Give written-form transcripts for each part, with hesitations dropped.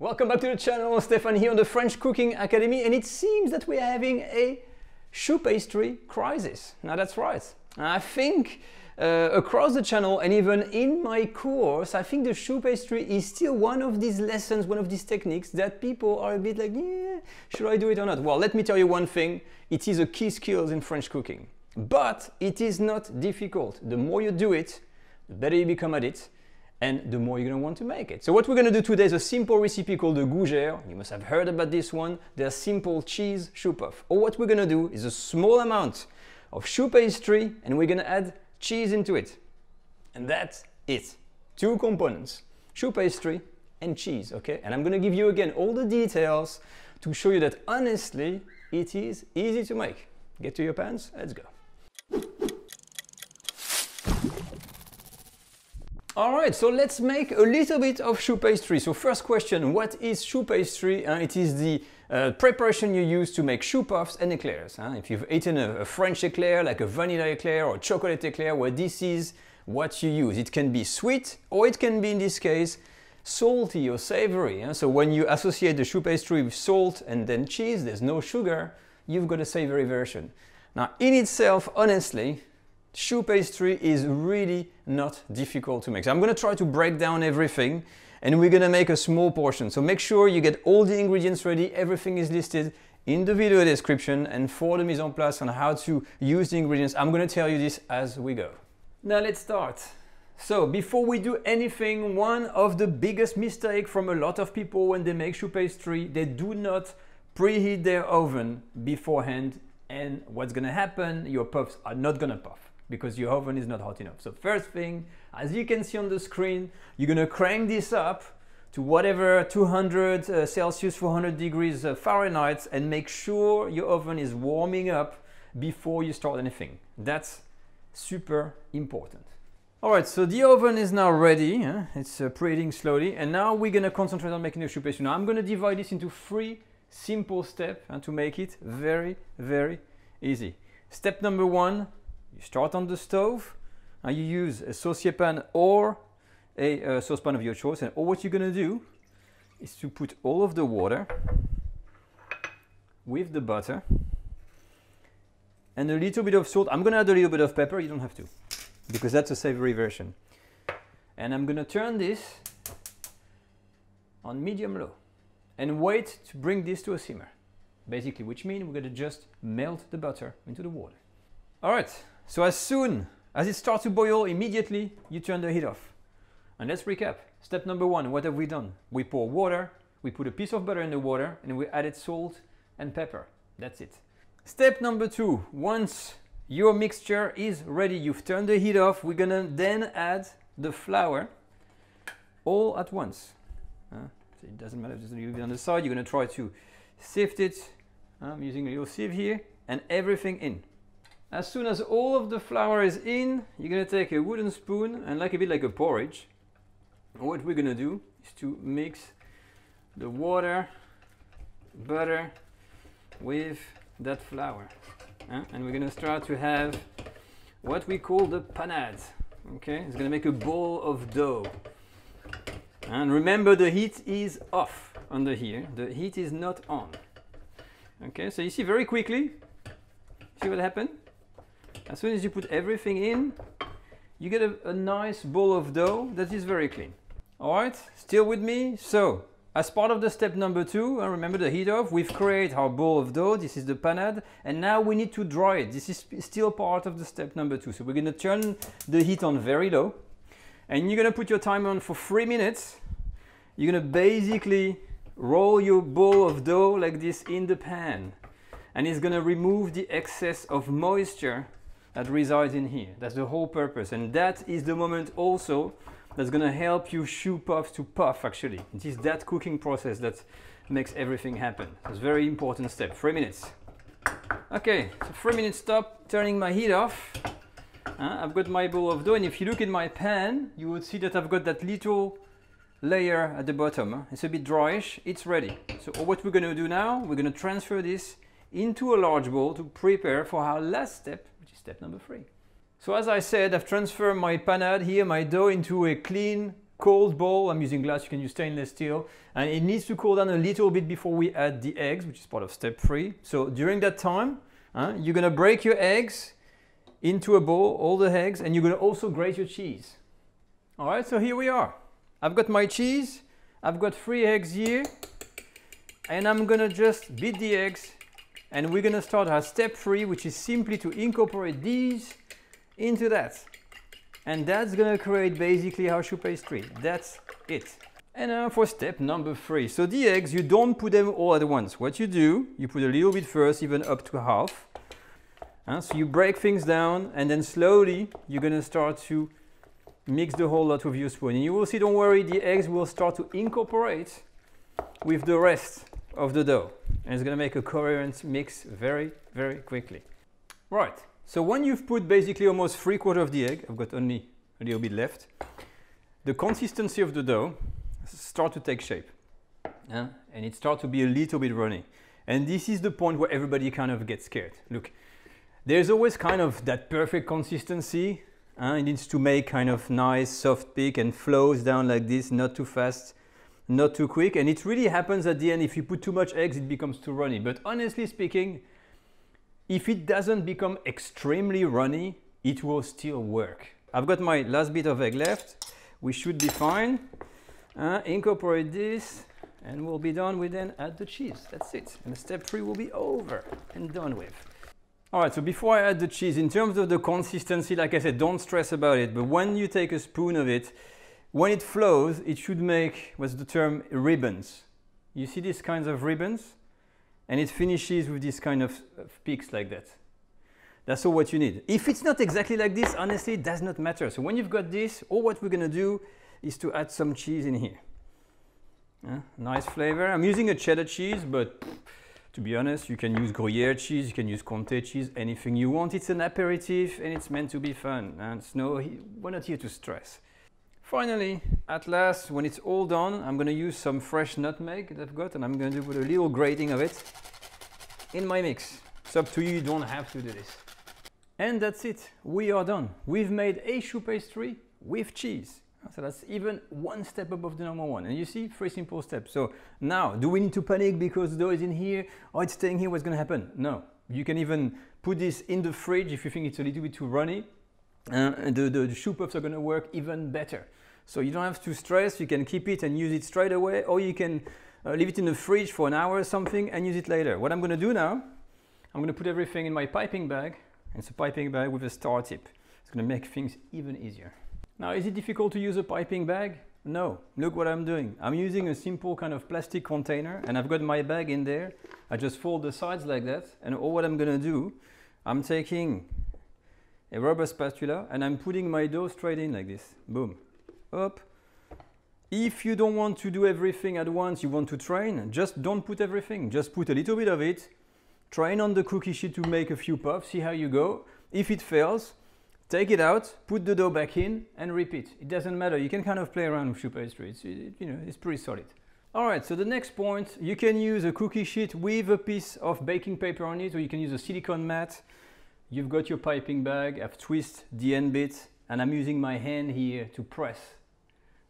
Welcome back to the channel, Stéphane here on the French Cooking Academy, and it seems that we are having a choux pastry crisis. Now that's right. I think across the channel and even in my course, I think the choux pastry is still one of these lessons, one of these techniques that people are a bit like, yeah, should I do it or not? Well, let me tell you one thing, it is a key skill in French cooking, but it is not difficult. The more you do it, the better you become at it, and the more you're going to want to make it. So what we're going to do today is a simple recipe called the Gougère. You must have heard about this one. They're simple cheese choux puff. Or what we're going to do is a small amount of choux pastry and we're going to add cheese into it. And that's it. Two components, choux pastry and cheese, okay? And I'm going to give you again all the details to show you that honestly, it is easy to make. Get to your pans, let's go. Alright, so let's make a little bit of choux pastry. So first question, what is choux pastry? It is the preparation you use to make choux puffs and eclairs. If you've eaten a French eclair, like a vanilla eclair or chocolate eclair, well, this is what you use. It can be sweet or it can be, in this case, salty or savory. So when you associate the choux pastry with salt and then cheese, there's no sugar, you've got a savory version. Now, in itself, honestly, choux pastry is really not difficult to make. So I'm going to try to break down everything and we're going to make a small portion. So make sure you get all the ingredients ready. Everything is listed in the video description, and for the mise en place on how to use the ingredients, I'm going to tell you this as we go. Now let's start. So before we do anything, one of the biggest mistakes from a lot of people when they make choux pastry, they do not preheat their oven beforehand, and what's going to happen, your puffs are not going to puff, because your oven is not hot enough. So first thing, as you can see on the screen, you're gonna crank this up to whatever 200 Celsius, 400 degrees Fahrenheit, and make sure your oven is warming up before you start anything. That's super important. All right, so the oven is now ready. It's preheating slowly, and now we're gonna concentrate on making the choux pastry. Now I'm gonna divide this into three simple steps to make it very, very easy. Step number one, you start on the stove and you use a saucier pan or a saucepan of your choice, and all what you're gonna do is to put all of the water with the butter and a little bit of salt. I'm gonna add a little bit of pepper, you don't have to, because that's a savory version. And I'm gonna turn this on medium-low and wait to bring this to a simmer, basically, which means we're gonna just melt the butter into the water. All right, so as soon as it starts to boil, immediately you turn the heat off. And let's recap. Step number one, what have we done? We pour water, we put a piece of butter in the water, and we added salt and pepper. That's it. Step number two, once your mixture is ready, you've turned the heat off, we're gonna then add the flour all at once. So it doesn't matter if there's a little bit on the side, you're gonna try to sift it. I'm using a little sieve here, and everything in. As soon as all of the flour is in, you're going to take a wooden spoon and like a bit like a porridge. What we're going to do is to mix the water, butter with that flour. And we're going to start to have what we call the panade. Okay, it's going to make a ball of dough. And remember, the heat is off under here. The heat is not on. Okay, so you see very quickly, see what happened? As soon as you put everything in, you get a nice ball of dough that is very clean. All right, still with me? So, as part of the step number two, remember the heat off, we've created our ball of dough, this is the panade, and now we need to dry it. This is still part of the step number two. So we're gonna turn the heat on very low, and you're gonna put your timer on for 3 minutes. You're gonna basically roll your ball of dough like this in the pan, and it's gonna remove the excess of moisture that resides in here. That's the whole purpose, and that is the moment also that's gonna help you choux puff to puff, actually. It is that cooking process that makes everything happen. It's a very important step, 3 minutes. Okay, so 3 minutes stop, turning my heat off. I've got my bowl of dough, and if you look in my pan, you would see that I've got that little layer at the bottom. It's a bit dryish, it's ready. So what we're gonna do now, we're gonna transfer this into a large bowl to prepare for our last step, which is step number three. So as I said, I've transferred my panade here, my dough, into a clean cold bowl. I'm using glass, you can use stainless steel. And it needs to cool down a little bit before we add the eggs, which is part of step 3. So during that time, you're gonna break your eggs into a bowl, all the eggs, and you're gonna also grate your cheese. All right, so here we are. I've got my cheese, I've got 3 eggs here, and I'm gonna just beat the eggs, and we're gonna start our step 3, which is simply to incorporate these into that. And that's gonna create basically our choux pastry. That's it. And now for step number 3. So the eggs, you don't put them all at once. What you do, you put a little bit first, even up to half. So you break things down, and then slowly you're gonna start to mix the whole lot with your spoon. And you will see, don't worry, the eggs will start to incorporate with the rest of the dough. And it's gonna make a coherent mix very, very quickly. Right. So when you've put basically almost 3/4 of the egg, I've got only a little bit left, the consistency of the dough starts to take shape. And it starts to be a little bit runny. And this is the point where everybody kind of gets scared. Look, there's always kind of that perfect consistency. It needs to make kind of nice soft peak and flows down like this, not too fast, not too quick. And it really happens at the end. If you put too much eggs, it becomes too runny. But honestly speaking, if it doesn't become extremely runny, it will still work. I've got my last bit of egg left. We should be fine. Incorporate this and we'll be done with then add the cheese. That's it. And step 3 will be over and done with. All right, so before I add the cheese, in terms of the consistency, like I said, don't stress about it. But when you take a spoon of it, when it flows, it should make, what's the term, ribbons. You see these kinds of ribbons? And it finishes with this kind of peaks like that. That's all what you need. If it's not exactly like this, honestly, it does not matter. So when you've got this, all what we're gonna do is to add some cheese in here. Nice flavor. I'm using a cheddar cheese, but to be honest, you can use Gruyere cheese, you can use Conte cheese, anything you want. It's an aperitif and it's meant to be fun. And it's no, we're not here to stress. Finally, at last, when it's all done, I'm gonna use some fresh nutmeg that I've got, and I'm gonna do a little grating of it in my mix. It's up to you, you don't have to do this. And that's it, we are done. We've made a choux pastry with cheese. So that's even one step above the number one. And you see, 3 simple steps. So now, do we need to panic because the dough is in here, or it's staying here, what's gonna happen? No, you can even put this in the fridge if you think it's a little bit too runny. The choux puffs are gonna work even better. So you don't have to stress, you can keep it and use it straight away, or you can leave it in the fridge for an hour or something and use it later. What I'm gonna do now, I'm gonna put everything in my piping bag. It's a piping bag with a star tip. It's gonna make things even easier. Now, is it difficult to use a piping bag? No, look what I'm doing. I'm using a simple kind of plastic container and I've got my bag in there. I just fold the sides like that, and all what I'm gonna do, I'm taking a rubber spatula and I'm putting my dough straight in like this. Boom, up. If you don't want to do everything at once, you want to train, just don't put everything. Just put a little bit of it, train on the cookie sheet to make a few puffs, see how you go. If it fails, take it out, put the dough back in and repeat. It doesn't matter, you can kind of play around with choux pastry. It's pretty solid. All right, so the next point, you can use a cookie sheet with a piece of baking paper on it, or you can use a silicone mat. You've got your piping bag, I've twisted the end bit, and I'm using my hand here to press.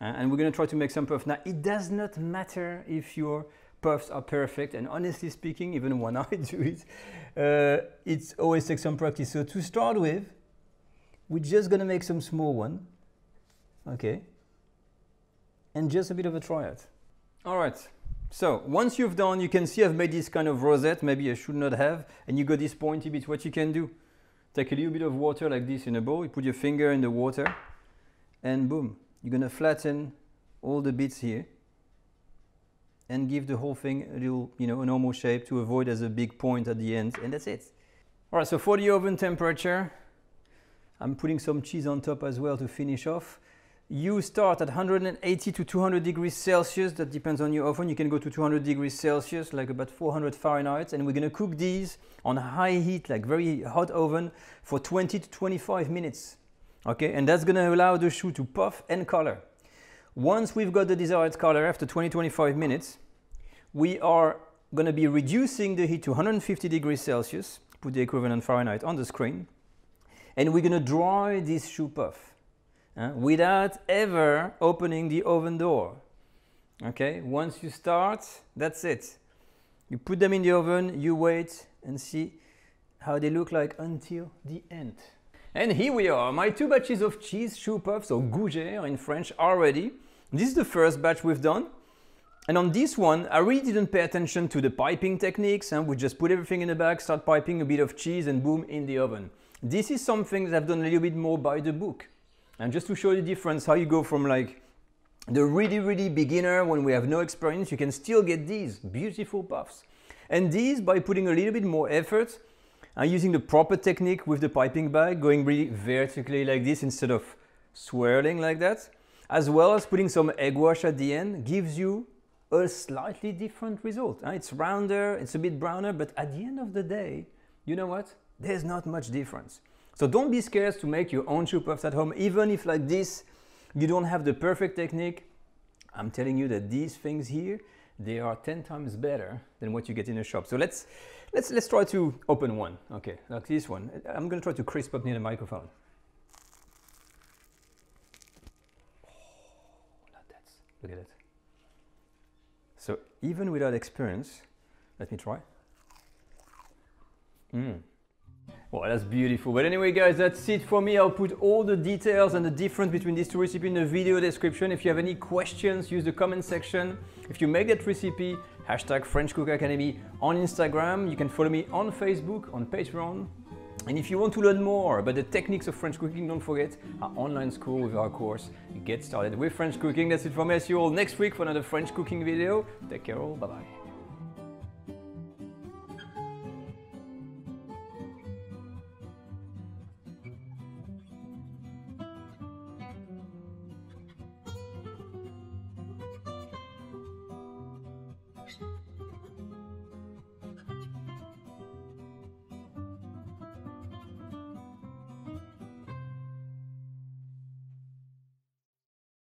And we're gonna try to make some puffs. Now, it does not matter if your puffs are perfect, and honestly speaking, even when I do it, it always takes some practice. So to start with, we're just gonna make some small one, okay? And just a bit of a tryout. All right. So once you've done, you can see I've made this kind of rosette, maybe I should not have, and you got this pointy bit. What you can do, take a little bit of water like this in a bowl, you put your finger in the water, and boom, you're gonna flatten all the bits here and give the whole thing a little, a normal shape to avoid as a big point at the end, and that's it. All right, so for the oven temperature, I'm putting some cheese on top as well to finish off. You start at 180 to 200 degrees Celsius, that depends on your oven. You can go to 200 degrees Celsius, like about 400 Fahrenheit, and we're gonna cook these on high heat, like very hot oven, for 20 to 25 minutes, okay? And that's gonna allow the choux to puff and color. Once we've got the desired color after 20-25 minutes, we are gonna be reducing the heat to 150 degrees Celsius, put the equivalent Fahrenheit on the screen, and we're gonna dry this choux puff. without ever opening the oven door. Okay, once you start, that's it. You put them in the oven, you wait and see how they look like until the end. And here we are, my two batches of cheese choux puffs, or gougère in French, are ready. This is the first batch we've done. And on this one, I really didn't pay attention to the piping techniques, and we just put everything in the bag, start piping a bit of cheese, and boom, in the oven. This is something that I've done a little bit more by the book. And just to show the difference, how you go from like the really beginner, when we have no experience, you can still get these beautiful puffs. And these, by putting a little bit more effort, and using the proper technique with the piping bag, going really vertically like this instead of swirling like that, as well as putting some egg wash at the end, gives you a slightly different result. It's rounder, it's a bit browner, but at the end of the day, you know what? There's not much difference. So don't be scared to make your own choux puffs at home, even if like this, you don't have the perfect technique. I'm telling you that these things here, they are 10 times better than what you get in a shop. So let's try to open one. Okay, like this one. I'm gonna try to crisp up near the microphone. Oh, look at that. So even without experience, let me try. Well, that's beautiful. But anyway, guys, that's it for me. I'll put all the details and the difference between these two recipes in the video description. If you have any questions, use the comment section. If you make that recipe, hashtag French Cook Academy on Instagram. You can follow me on Facebook, on Patreon. And if you want to learn more about the techniques of French cooking, don't forget our online school with our course, Get Started with French Cooking. That's it for me. I'll see you all next week for another French cooking video. Take care all. Bye-bye.